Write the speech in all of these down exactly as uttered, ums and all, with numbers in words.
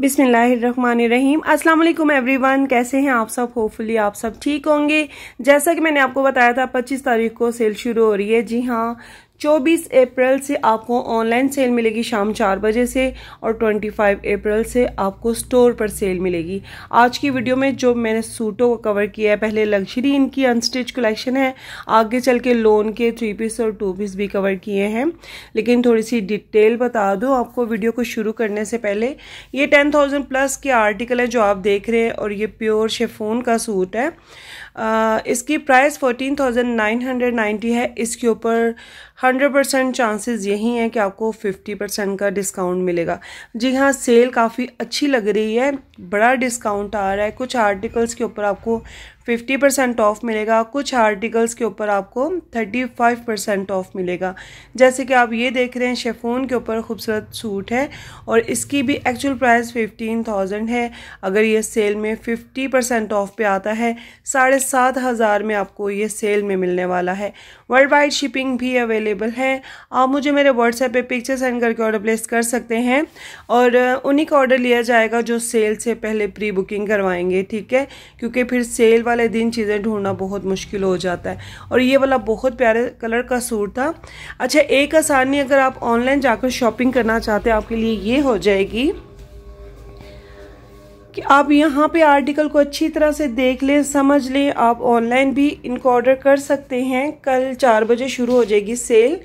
बिस्मिल्लाहिर्रहमानिर्रहीम। अस्सलाम वालेकुम एवरीवन, कैसे हैं आप सब? होपफुली आप सब ठीक होंगे। जैसा कि मैंने आपको बताया था पच्चीस तारीख को सेल शुरू हो रही है। जी हाँ, चौबीस अप्रैल से आपको ऑनलाइन सेल मिलेगी शाम चार बजे से, और पच्चीस अप्रैल से आपको स्टोर पर सेल मिलेगी। आज की वीडियो में जो मैंने सूटों को कवर किया है, पहले लग्जरी इनकी अनस्टिच कलेक्शन है, आगे चल के लोन के थ्री पीस और टू पीस भी कवर किए हैं। लेकिन थोड़ी सी डिटेल बता दो आपको वीडियो को शुरू करने से पहले। ये टेन थाउजेंड प्लस के आर्टिकल है जो आप देख रहे हैं, और ये प्योर शिफॉन का सूट है। आ, इसकी price fourteen thousand nine hundred ninety है। इसके ऊपर हंड्रेड परसेंट चांसेस यही हैं कि आपको फिफ्टी परसेंट का डिस्काउंट मिलेगा। जी हाँ, सेल काफ़ी अच्छी लग रही है, बड़ा डिस्काउंट आ रहा है। कुछ आर्टिकल्स के ऊपर आपको फिफ्टी परसेंट ऑफ मिलेगा, कुछ आर्टिकल्स के ऊपर आपको थर्टी फाइव परसेंट ऑफ मिलेगा। जैसे कि आप ये देख रहे हैं, शिफॉन के ऊपर खूबसूरत सूट है, और इसकी भी एक्चुअल प्राइस फिफ्टीन थाउजेंड है। अगर ये सेल में फिफ्टी परसेंट ऑफ पे आता है, साढ़े सात हज़ार में आपको ये सेल में मिलने वाला है। वर्ल्ड वाइड शिपिंग भी अवेलेबल है। आप मुझे मेरे व्हाट्सएप पे पिक्चर सेंड करके ऑर्डर प्लेस कर सकते हैं, और उन्हीं का ऑर्डर लिया जाएगा जो सेल से पहले प्री बुकिंग करवाएंगे, ठीक है? क्योंकि फिर सेल वाले दिन चीज़ें ढूंढना बहुत मुश्किल हो जाता है। और ये वाला बहुत प्यारे कलर का सूट था। अच्छा, एक आसानी अगर आप ऑनलाइन जाकर शॉपिंग करना चाहते हैं आपके लिए ये हो जाएगी कि आप यहाँ पे आर्टिकल को अच्छी तरह से देख लें, समझ लें। आप ऑनलाइन भी इनको ऑर्डर कर सकते हैं। कल चार बजे शुरू हो जाएगी सेल,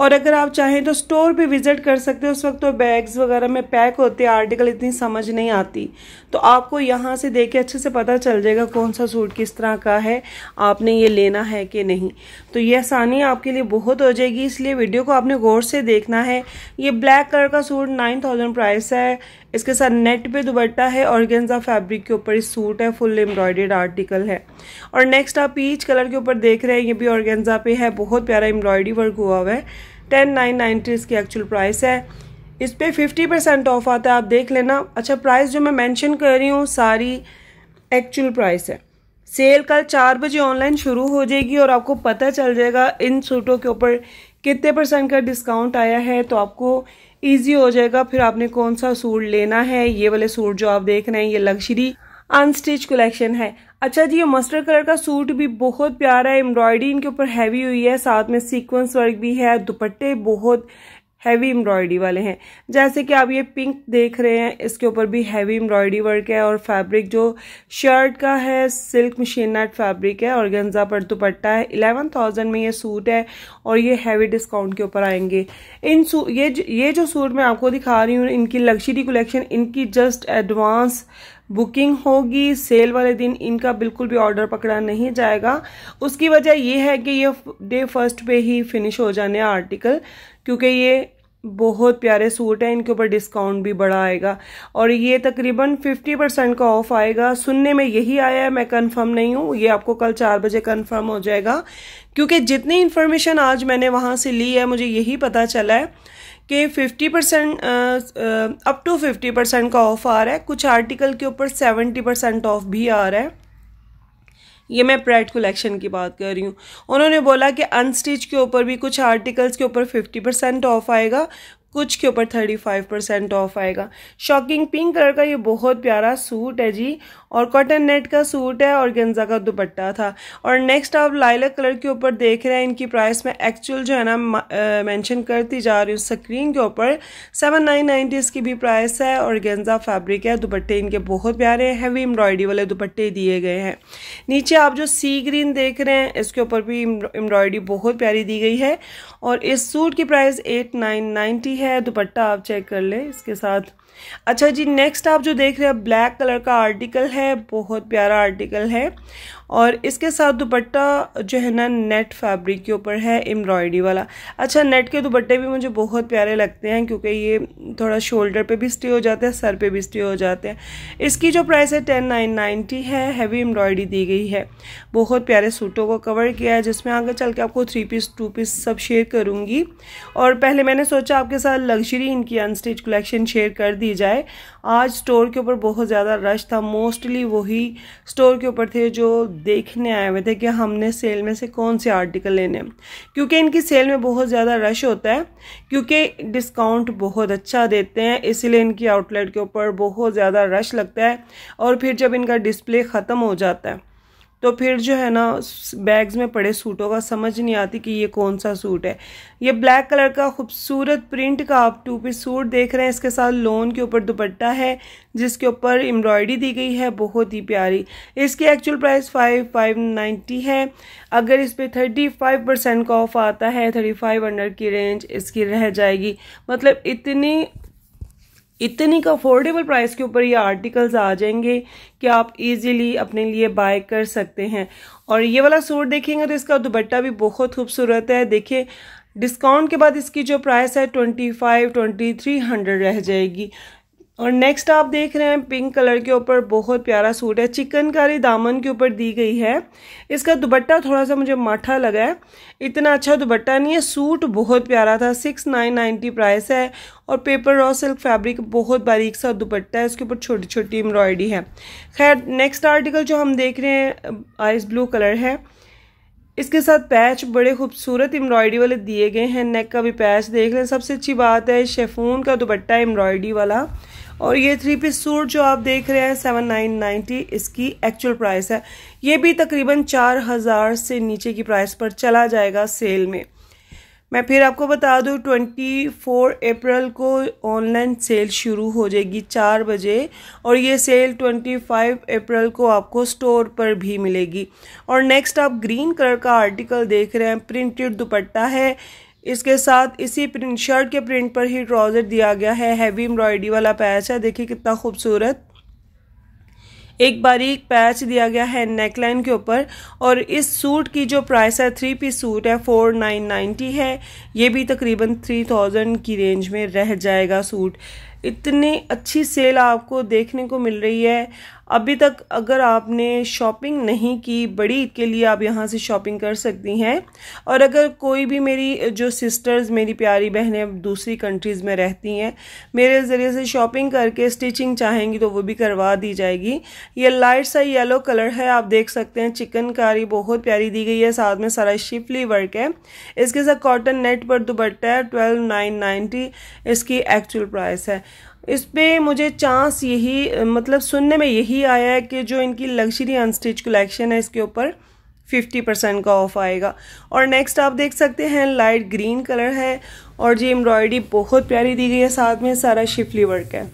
और अगर आप चाहें तो स्टोर पे विज़िट कर सकते हैं। उस वक्त तो बैग्स वगैरह में पैक होते हैं आर्टिकल, इतनी समझ नहीं आती, तो आपको यहाँ से देख के अच्छे से पता चल जाएगा कौन सा सूट किस तरह का है, आपने ये लेना है कि नहीं। तो ये आसानी आपके लिए बहुत हो जाएगी, इसलिए वीडियो को आपने गौर से देखना है। ये ब्लैक कलर का सूट नाइन थाउजेंड प्राइस है। इसके साथ नेट पे दुपट्टा है, ऑर्गेन्जा फैब्रिक के ऊपर इस सूट है, फुल एम्ब्रॉयडर्ड आर्टिकल है। और नेक्स्ट आप पीच कलर के ऊपर देख रहे हैं, ये भी ऑर्गेन्जा पे है, बहुत प्यारा एम्ब्रॉयडरी वर्क हुआ हुआ है। टेन नाइन नाइन्टी इसकी एक्चुअल प्राइस है। इस पर फिफ्टी परसेंट ऑफ आता है, आप देख लेना। अच्छा, प्राइस जो मैं मेंशन कर रही हूँ सारी एक्चुअल प्राइस है। सेल कल चार बजे ऑनलाइन शुरू हो जाएगी, और आपको पता चल जाएगा इन सूटों के ऊपर कितने परसेंट का डिस्काउंट आया है, तो आपको ईजी हो जाएगा फिर आपने कौन सा सूट लेना है। ये वाले सूट जो आप देख रहे हैं, ये लग्जरी अनस्टिच कलेक्शन है। अच्छा जी, ये मस्टर्ड कलर का सूट भी बहुत प्यारा है। एम्ब्रॉयडरी इनके ऊपर हैवी हुई है, साथ में सीक्वेंस वर्क भी है। दुपट्टे बहुत हैवी एम्ब्रॉयडरी वाले हैं। जैसे कि आप ये पिंक देख रहे हैं, इसके ऊपर भी हैवी एम्ब्रॉयडरी वर्क है, और फैब्रिक जो शर्ट का है सिल्क मशीन नेट फैब्रिक है, ऑर्गेन्जा पर दुपट्टा है। इलेवन थाउजेंड में ये सूट है, और ये हैवी डिस्काउंट के ऊपर आएंगे इन सूट। ये ये जो सूट मैं आपको दिखा रही हूँ, इनकी लग्जरी कलेक्शन, इनकी जस्ट एडवांस बुकिंग होगी। सेल वाले दिन इनका बिल्कुल भी ऑर्डर पकड़ा नहीं जाएगा। उसकी वजह यह है कि ये डे फर्स्ट पे ही फिनिश हो जाने आर्टिकल, क्योंकि ये बहुत प्यारे सूट है, इनके ऊपर डिस्काउंट भी बड़ा आएगा, और ये तकरीबन फिफ्टी परसेंट का ऑफ आएगा। सुनने में यही आया है, मैं कंफर्म नहीं हूँ, ये आपको कल चार बजे कंफर्म हो जाएगा। क्योंकि जितनी इन्फॉर्मेशन आज मैंने वहाँ से ली है, मुझे यही पता चला है कि fifty percent up to fifty percent का ऑफ आ रहा है। कुछ आर्टिकल के ऊपर सेवेंटी परसेंट ऑफ भी आ रहा है। ये मैं प्रेड कलेक्शन की बात कर रही हूँ। उन्होंने बोला कि अनस्टिच के ऊपर भी कुछ आर्टिकल्स के ऊपर फिफ्टी परसेंट ऑफ आएगा, कुछ के ऊपर थर्टी फाइव परसेंट ऑफ आएगा। शॉकिंग पिंक कलर का ये बहुत प्यारा सूट है जी, और कॉटन नेट का सूट है, और ऑर्गेन्जा का दुपट्टा था। और नेक्स्ट आप लाइलक कलर के ऊपर देख रहे हैं, इनकी प्राइस में एक्चुअल जो है ना मेंशन करती जा रही हूँ स्क्रीन के ऊपर। सेवन नाइन नाइन्टी इसकी भी प्राइस है, और ऑर्गेन्जा फैब्रिक है। दुपट्टे इनके बहुत प्यारे हैवी एम्ब्रॉयडरी वाले दुपट्टे दिए गए हैं। नीचे आप जो सी ग्रीन देख रहे हैं, इसके ऊपर भी एम्ब्रॉयडरी बहुत प्यारी दी गई है, और इस सूट की प्राइस एट नाइन नाइन्टी है। दुपट्टा आप चेक कर ले इसके साथ। अच्छा जी, नेक्स्ट आप जो देख रहे हैं, ब्लैक कलर का आर्टिकल है, बहुत प्यारा आर्टिकल है, और इसके साथ दुपट्टा जो है ना नेट फैब्रिक के ऊपर है, एम्ब्रॉयडरी वाला। अच्छा, नेट के दुपट्टे भी मुझे बहुत प्यारे लगते हैं, क्योंकि ये थोड़ा शोल्डर पे भी स्टे हो जाते हैं, सर पे भी स्टे हो जाते हैं। इसकी जो प्राइस है टेन नाइन नाइन्टी है, हैवी एम्ब्रॉयडरी दी गई है। बहुत प्यारे सूटों को कवर किया है, जिसमें आगे चल के आपको थ्री पीस टू पीस सब शेयर करूँगी, और पहले मैंने सोचा आपके साथ लग्जरी इनकी अनस्टिच कलेक्शन शेयर कर दी जाए। आज स्टोर के ऊपर बहुत ज़्यादा रश था, मोस्टली वही स्टोर के ऊपर थे जो देखने आए हुए थे कि हमने सेल में से कौन से आर्टिकल लेने हैं, क्योंकि इनकी सेल में बहुत ज़्यादा रश होता है, क्योंकि डिस्काउंट बहुत अच्छा देते हैं, इसीलिए इनकी आउटलेट के ऊपर बहुत ज़्यादा रश लगता है। और फिर जब इनका डिस्प्ले ख़त्म हो जाता है तो फिर जो है ना बैग्स में पड़े सूटों का समझ नहीं आती कि ये कौन सा सूट है। ये ब्लैक कलर का खूबसूरत प्रिंट का आप टू पीस सूट देख रहे हैं, इसके साथ लोन के ऊपर दुपट्टा है जिसके ऊपर एम्ब्रॉयडरी दी गई है, बहुत ही प्यारी। इसकी actual price five five ninety है। अगर इस पर थर्टी फाइव परसेंट का ऑफ आता है, थर्टी फाइव हंड्रेड की रेंज इसकी रह जाएगी। मतलब इतनी इतनी अफोर्डेबल प्राइस के ऊपर ये आर्टिकल्स आ जाएंगे कि आप इजीली अपने लिए बाय कर सकते हैं। और ये वाला सूट देखेंगे तो इसका दुपट्टा भी बहुत खूबसूरत है। देखिए डिस्काउंट के बाद इसकी जो प्राइस है twenty five twenty three hundred रह जाएगी। और नेक्स्ट आप देख रहे हैं पिंक कलर के ऊपर बहुत प्यारा सूट है, चिकनकारी दामन के ऊपर दी गई है। इसका दुपट्टा थोड़ा सा मुझे माठा लगा है, इतना अच्छा दुपट्टा नहीं है। सूट बहुत प्यारा था, सिक्स नाइन नाइन्टी प्राइस है और पेपर रॉ सिल्क फैब्रिक, बहुत बारीक सा दुपट्टा है, इसके ऊपर छोटी छोटी एम्ब्रॉयडरी है। खैर नेक्स्ट आर्टिकल जो हम देख रहे हैं आइस ब्लू कलर है, इसके साथ पैच बड़े खूबसूरत एम्ब्रॉयडरी वाले दिए गए हैं, नेक का भी पैच देख रहे हैं। सबसे अच्छी बात है शेफून का दुपट्टा एम्ब्रॉयडरी वाला। और ये थ्री पीस सूट जो आप देख रहे हैं सेवन नाइन नाइन्टी इसकी एक्चुअल प्राइस है। ये भी तकरीबन चार हज़ार से नीचे की प्राइस पर चला जाएगा सेल में। मैं फिर आपको बता दूं चौबीस अप्रैल को ऑनलाइन सेल शुरू हो जाएगी चार बजे, और ये सेल पच्चीस अप्रैल को आपको स्टोर पर भी मिलेगी। और नेक्स्ट आप ग्रीन कलर का आर्टिकल देख रहे हैं, प्रिंटेड दुपट्टा है, इसके साथ इसी प्रिंट शर्ट के प्रिंट पर ही ट्राउज़र दिया गया है, हैवी एम्ब्रॉयडरी वाला पैच है। देखिए कितना खूबसूरत एक बारीक पैच दिया गया है नेकलाइन के ऊपर। और इस सूट की जो प्राइस है, थ्री पीस सूट है, फोर नाइन नाइन्टी है। ये भी तकरीबन थ्री थाउजेंड की रेंज में रह जाएगा सूट। इतनी अच्छी सेल आपको देखने को मिल रही है। अभी तक अगर आपने शॉपिंग नहीं की बड़ी ईद के लिए, आप यहाँ से शॉपिंग कर सकती हैं। और अगर कोई भी मेरी जो सिस्टर्स, मेरी प्यारी बहनें दूसरी कंट्रीज़ में रहती हैं, मेरे ज़रिए से शॉपिंग करके स्टिचिंग चाहेंगी तो वो भी करवा दी जाएगी। ये लाइट सा येलो कलर है, आप देख सकते हैं, चिकनकारी बहुत प्यारी दी गई है, साथ में सारा शिफली वर्क है। इसके साथ कॉटन नेट पर दुपट्टा है, ट्वेल्व नाइन नाइन्टी इसकी एक्चुअल प्राइस है। इस पे मुझे चांस यही, मतलब सुनने में यही आया है कि जो इनकी लग्जरी अनस्टिच कलेक्शन है इसके ऊपर पचास परसेंट का ऑफ आएगा। और नेक्स्ट आप देख सकते हैं लाइट ग्रीन कलर है, और जी एम्ब्रॉयडरी बहुत प्यारी दी गई है, साथ में सारा शिफली वर्क है।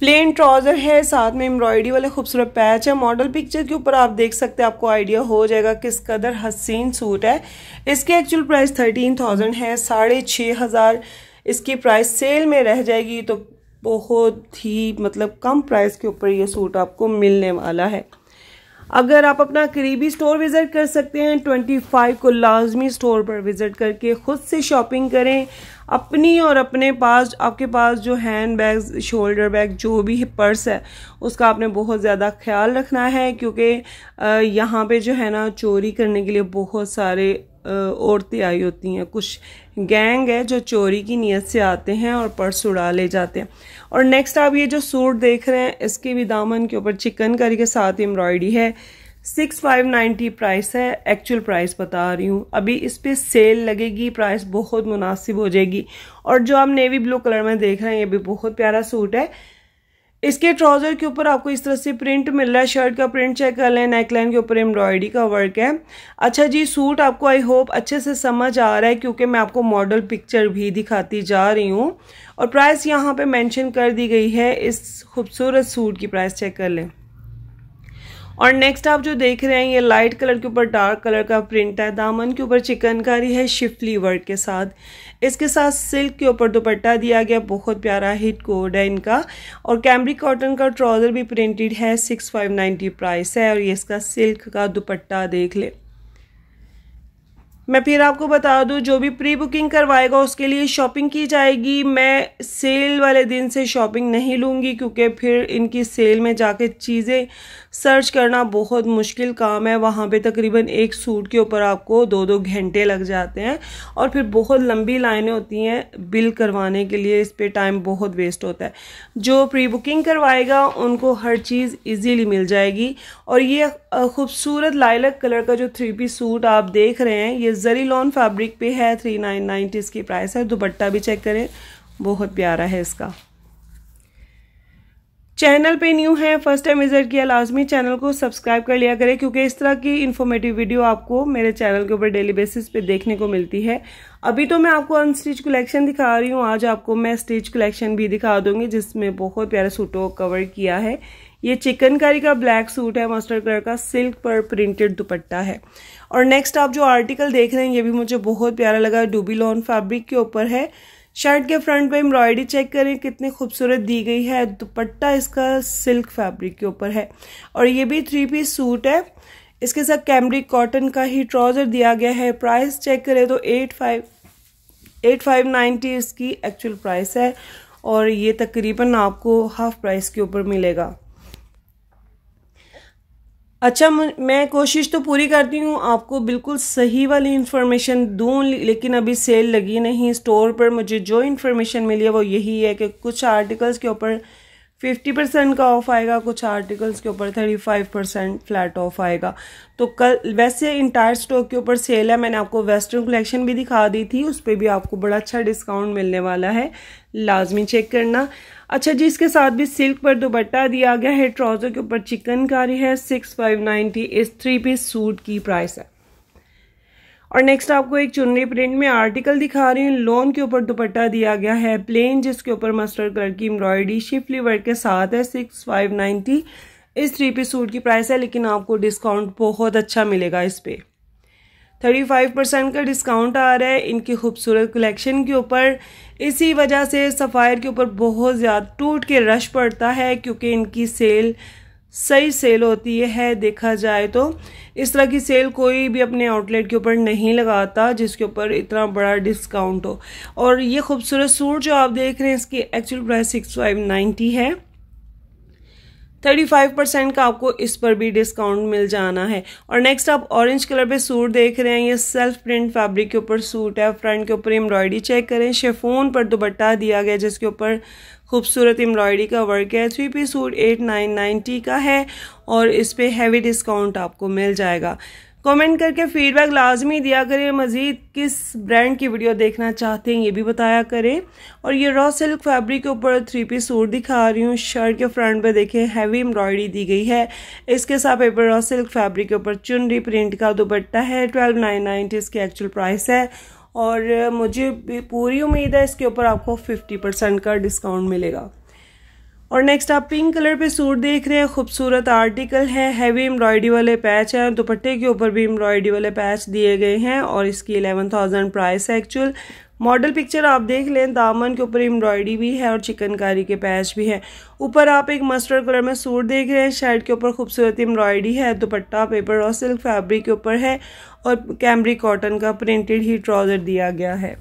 प्लेन ट्राउज़र है, साथ में एम्ब्रॉयडरी वाले खूबसूरत पैच है। मॉडल पिक्चर के ऊपर आप देख सकते हैं, आपको आइडिया हो जाएगा किस कदर हसीन सूट है। इसकी एक्चुअल प्राइस थर्टीन थाउजेंड है, साढ़े छः हज़ार इसकी प्राइस सेल में रह जाएगी। तो बहुत ही मतलब कम प्राइस के ऊपर ये सूट आपको मिलने वाला है। अगर आप अपना करीबी स्टोर विज़िट कर सकते हैं, पच्चीस को लाजमी स्टोर पर विज़िट करके ख़ुद से शॉपिंग करें अपनी। और अपने पास, आपके पास जो हैंड बैग, शोल्डर बैग, जो भी पर्स है, उसका आपने बहुत ज़्यादा ख्याल रखना है, क्योंकि यहाँ पे जो है ना चोरी करने के लिए बहुत सारे औरतें आई होती हैं। कुछ गैंग है जो चोरी की नीयत से आते हैं और पर्स उड़ा ले जाते हैं। और नेक्स्ट आप ये जो सूट देख रहे हैं, इसके भी दामन के ऊपर चिकनकारी के साथ एम्ब्रॉयडरी है, सिक्स फाइव नाइन्टी प्राइस है। एक्चुअल प्राइस बता रही हूँ, अभी इस पर सेल लगेगी, प्राइस बहुत मुनासिब हो जाएगी। और जो आप नेवी ब्लू कलर में देख रहे हैं, ये भी बहुत प्यारा सूट है। इसके ट्राउज़र के ऊपर आपको इस तरह से प्रिंट मिल रहा है, शर्ट का प्रिंट चेक कर लें, नेकलाइन के ऊपर एम्ब्रॉयडरी का वर्क है। अच्छा जी, सूट आपको आई होप अच्छे से समझ आ रहा है, क्योंकि मैं आपको मॉडल पिक्चर भी दिखाती जा रही हूँ। और प्राइस यहाँ पे मेंशन कर दी गई है, इस खूबसूरत सूट की प्राइस चेक कर लें। और नेक्स्ट आप जो देख रहे हैं, ये लाइट कलर के ऊपर डार्क कलर का प्रिंट है, दामन के ऊपर चिकनकारी है शिफली वर्क के साथ। इसके साथ सिल्क के ऊपर दुपट्टा दिया गया, बहुत प्यारा हिट कोड है इनका। और कैम्ब्रिक कॉटन का ट्राउज़र भी प्रिंटेड है, सिक्स फाइव नाइन्टी प्राइस है। और ये इसका सिल्क का दुपट्टा देख ले। मैं फिर आपको बता दूं, जो भी प्री बुकिंग करवाएगा उसके लिए शॉपिंग की जाएगी। मैं सेल वाले दिन से शॉपिंग नहीं लूँगी, क्योंकि फिर इनकी सेल में जाके चीज़ें सर्च करना बहुत मुश्किल काम है। वहाँ पे तकरीबन एक सूट के ऊपर आपको दो दो घंटे लग जाते हैं और फिर बहुत लंबी लाइनें होती हैं बिल करवाने के लिए। इस पे टाइम बहुत वेस्ट होता है। जो प्री बुकिंग करवाएगा उनको हर चीज़ इजीली मिल जाएगी। और ये खूबसूरत लाइलक कलर का जो थ्री पीस सूट आप देख रहे हैं ये जरी लॉन फैब्रिक पे है। थ्री नाइन नाइन्टी इसकी प्राइस है। दुपट्टा भी चेक करें, बहुत प्यारा है इसका। चैनल पे न्यू है, फर्स्ट टाइम विजिट किया, लाजमी चैनल को सब्सक्राइब कर लिया करें क्योंकि इस तरह की इन्फॉर्मेटिव वीडियो आपको मेरे चैनल के ऊपर डेली बेसिस पे देखने को मिलती है। अभी तो मैं आपको अनस्टिच कलेक्शन दिखा रही हूँ, आज आपको मैं स्टिच कलेक्शन भी दिखा दूंगी जिसमें बहुत प्यारे सूटों को कवर किया है। ये चिकनकारी का ब्लैक सूट है, मस्टर्ड कलर का, सिल्क पर प्रिंटेड दुपट्टा है। और नेक्स्ट आप जो आर्टिकल देख रहे हैं ये भी मुझे बहुत प्यारा लगा, डूबी लॉन फैब्रिक के ऊपर है। शर्ट के फ्रंट पे एम्ब्रॉयडरी चेक करें कितनी खूबसूरत दी गई है। दुपट्टा इसका सिल्क फैब्रिक के ऊपर है और ये भी थ्री पीस सूट है। इसके साथ कैमरिक कॉटन का ही ट्राउज़र दिया गया है। प्राइस चेक करें तो eight five eight five ninety इसकी एक्चुअल प्राइस है और ये तकरीबन आपको हाफ प्राइस के ऊपर मिलेगा। अच्छा, मैं कोशिश तो पूरी करती हूँ आपको बिल्कुल सही वाली इन्फॉर्मेशन दूँ, लेकिन अभी सेल लगी नहीं। स्टोर पर मुझे जो इन्फॉर्मेशन मिली है वो यही है कि कुछ आर्टिकल्स के ऊपर फिफ्टी परसेंट का ऑफ आएगा, कुछ आर्टिकल्स के ऊपर thirty five percent flat off आएगा। तो कल वैसे इंटायर स्टॉक के ऊपर सेल है। मैंने आपको वेस्टर्न कलेक्शन भी दिखा दी थी, उस पर भी आपको बड़ा अच्छा डिस्काउंट मिलने वाला है, लाजमी चेक करना। अच्छा जी, इसके साथ भी सिल्क पर दुपट्टा दिया गया है, ट्राउज़र के ऊपर चिकनकारी है। सिक्स फाइव नाइन्टी इस थ्री पीस सूट की प्राइस है। और नेक्स्ट आपको एक चुन्नी प्रिंट में आर्टिकल दिखा रही हूँ, लॉन के ऊपर दुपट्टा दिया गया है प्लेन, जिसके ऊपर मस्टर्ड कलर की एम्ब्रॉयडरी शिफली वर्क के साथ है। सिक्स फाइव नाइन्टी इस थ्री पीस सूट की प्राइस है, लेकिन आपको डिस्काउंट बहुत अच्छा मिलेगा इस पर, थर्टी फाइव परसेंट का डिस्काउंट आ रहा है इनकी खूबसूरत कलेक्शन के ऊपर। इसी वजह से सफ़ायर के ऊपर बहुत ज़्यादा टूट के रश पड़ता है क्योंकि इनकी सेल सही सेल होती है। देखा जाए तो इस तरह की सेल कोई भी अपने आउटलेट के ऊपर नहीं लगाता जिसके ऊपर इतना बड़ा डिस्काउंट हो। और ये खूबसूरत सूट जो आप देख रहे हैं इसकी actual price six five ninety है, थर्टी फाइव परसेंट का आपको इस पर भी डिस्काउंट मिल जाना है। और नेक्स्ट आप ऑरेंज कलर पे सूट देख रहे हैं, ये सेल्फ प्रिंट फैब्रिक के ऊपर सूट है। फ्रंट के ऊपर एम्ब्रॉयडरी चेक करें, शेफोन पर दुपट्टा दिया गया जिसके ऊपर खूबसूरत एम्ब्रॉयडरी का वर्क है। Three piece suit eight nine ninety का है और इस पर हैवी डिस्काउंट आपको मिल जाएगा। कमेंट करके फीडबैक लाजमी दिया करें। मज़ीद किस ब्रांड की वीडियो देखना चाहते हैं ये भी बताया करें। और ये रॉ सिल्क फैब्रिक के ऊपर थ्री पीस सूट दिखा रही हूँ, शर्ट के फ्रंट पे देखें हैवी एम्ब्रॉयडरी दी गई है। इसके साथ पेपर रॉ सिल्क फैब्रिक के ऊपर चुनरी प्रिंट का दुपट्टा है। ट्वेल्व नाइन नाइन्टी इसकी एक्चुअल प्राइस है और मुझे पूरी उम्मीद है इसके ऊपर आपको फिफ्टी परसेंट का डिस्काउंट मिलेगा। और नेक्स्ट आप पिंक कलर पे सूट देख रहे हैं, खूबसूरत आर्टिकल है, हैवी एम्ब्रॉयडरी वाले पैच हैं, दुपट्टे के ऊपर भी एम्ब्रॉयडरी वाले पैच दिए गए हैं और इसकी एलेवन थाउजेंड प्राइस है। एक्चुअल मॉडल पिक्चर आप देख लें, दामन के ऊपर एम्ब्रॉयडरी भी है और चिकनकारी के पैच भी है। ऊपर आप एक मस्टर्ड कलर में सूट देख रहे हैं, शर्ट के ऊपर खूबसूरत एम्ब्रॉयडरी है, दुपट्टा पेपर और सिल्क फैब्रिक के ऊपर है और कैमरिक कॉटन का प्रिंटेड ही ट्राउज़र दिया गया है।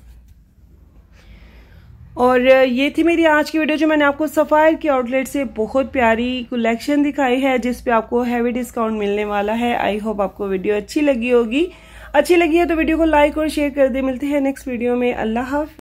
और ये थी मेरी आज की वीडियो जो मैंने आपको सफ़ायर की आउटलेट से बहुत प्यारी कलेक्शन दिखाई है जिस पे आपको हैवी डिस्काउंट मिलने वाला है। आई होप आपको वीडियो अच्छी लगी होगी। अच्छी लगी है तो वीडियो को लाइक और शेयर कर दे। मिलते हैं नेक्स्ट वीडियो में। अल्लाह हाफ़िज़।